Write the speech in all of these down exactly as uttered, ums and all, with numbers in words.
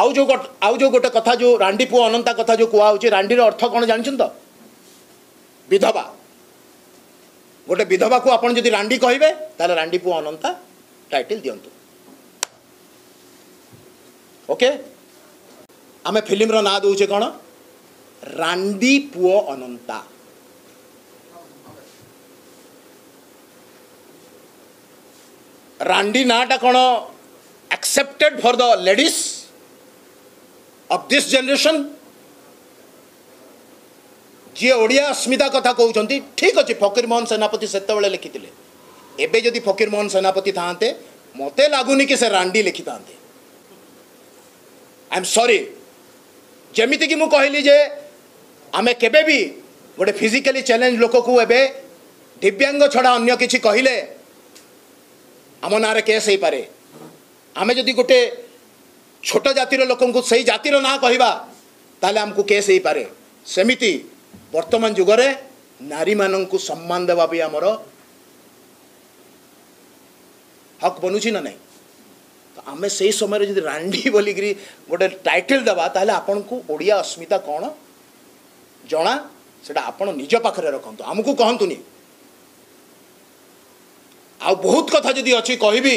आउ जो आउ जो गोटे कथा जो रांडी पुआ अनंता कथा जो कुआ होची रांडीर अर्थ कौन जानछन त विधवा गोटे विधवा को आपण जदि रांडी कहिबे ताले रांडी पुआ अनंता टाइटल दियंतु ओके आमे फिल्म रो ना दोचे कौन रांडी पुआ अनंता रांडी नाटा कौन accepted for the ladies of this generation जी ओडिया अस्मिता कथा कहते ठीक अच्छे फकीर मोहन सेनापति से लिखी एबे जदि फकीर मोहन सेनापति था मत लगुनि कि से रांडी लिखि था आई एम सॉरी जमीती कि मुझे कहली जे आमे केबे भी गोटे फिजिकली चैलेंज लोक को एबे दिव्यांग छड़ा अन्य किसी कहले आम ना केस हो पारे आमे जदि गोटे छोट जातिर लोकंकु सही जातिर ना कहवा ताले हमकु केस हो पारे सेमिति वर्तमान जुगरे नारी मानंकु सम्मान देवा भी आमर हक बनुची ना नहीं तो आमे सही समय जदि रांडी बोलिकी गोटे टाइटल देवा ताले आपनकु ओडिया अस्मिता कौन जना सेटा आपण निज पाखरे रखंतु हमकु कहंतुनी आ बहुत कथा जदि अच्छी कहबी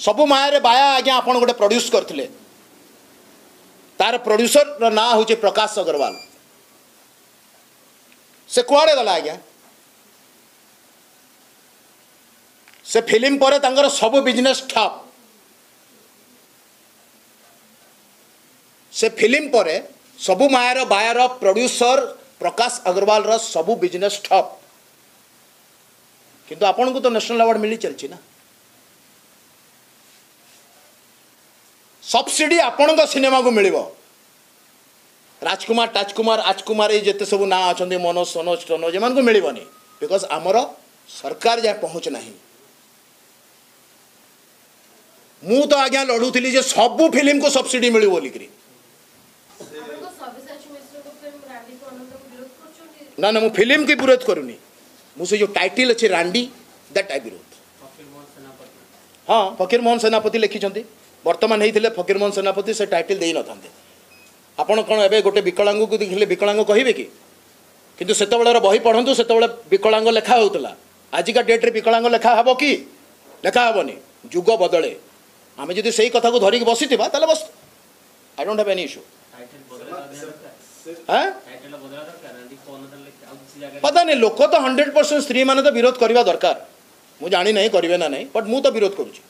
सबु माया रे बाया आज्ञा आपण गोटे प्रोड्यूस करथिले तार प्रोड्यूसर रो ना होचे प्रकाश अग्रवाल से कुआडे गला आज्ञा से फिल्म परे तांगर सबु बिजनेस ठप से फिल्म परे सबु माया रो बाया रो प्रोड्यूसर प्रकाश अग्रवाल रो सबु बिजनेस ठप किंतु आपण को तो नेशनल अवार्ड मिली चलची ना सब्सिडी आपण सिनेमा को मिल राजकुमार टाजकुमार आजकुमार ये जिते सब ना अच्छा मनोज सनोज टनोज एम को मिलनी बिकज आमर सरकार जाए पहुँच ना मु तो आज्ञा लड़ूली जे सबू फिल्म को सब्सिडी मिल बोलिकी ना ना मु फिल्म की विरोध करूनी मुझे जो टाइटल अच्छे रांडी दैट आई विरोध हाँ फकीर मोहन सेनापति लिखिं वर्तमान होते फकीर मोहन सेनापति से टाइटल दे न था आपड़ कौन एवं गोटे विकलांग को देखिले विकलांग कहे कि कितु से बही पढ़ू से विकलांग लेखा होता आजिका डेट्रे विकलांग लेखा हे कि लेखा हेनी जुग बदले आम जब से कथा को धरिक बसी ताले बस I don't have any issue पता नहीं लोक तो हंड्रेड परसेंट स्त्री मैंने तो विरोध करवा दरकार मुझे जानी ना करें ना नहीं बट मु तो विरोध करुँच।